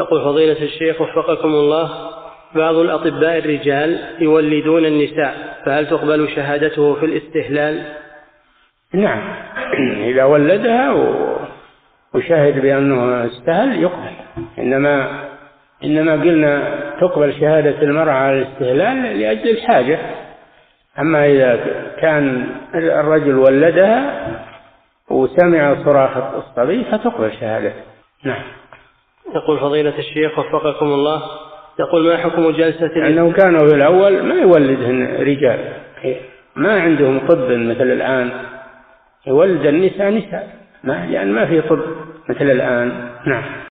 يقول فضيلة الشيخ وفقكم الله، بعض الأطباء الرجال يولدون النساء، فهل تقبل شهادته في الاستهلال؟ نعم، إذا ولدها وشاهد بأنه استهل يقبل، إنما قلنا تقبل شهادة المرأة على الاستهلال لأجل الحاجة. أما إذا كان الرجل ولدها وسمع صراخ الصبي فتقبل شهادته. نعم. يقول فضيلة الشيخ وفقكم الله، يقول ما حكم جلسة أنه كانوا في الأول ما يولدهن رجال، ما عندهم طب مثل الآن، يولد النساء نساء، لأن ما في طب مثل الآن. نعم.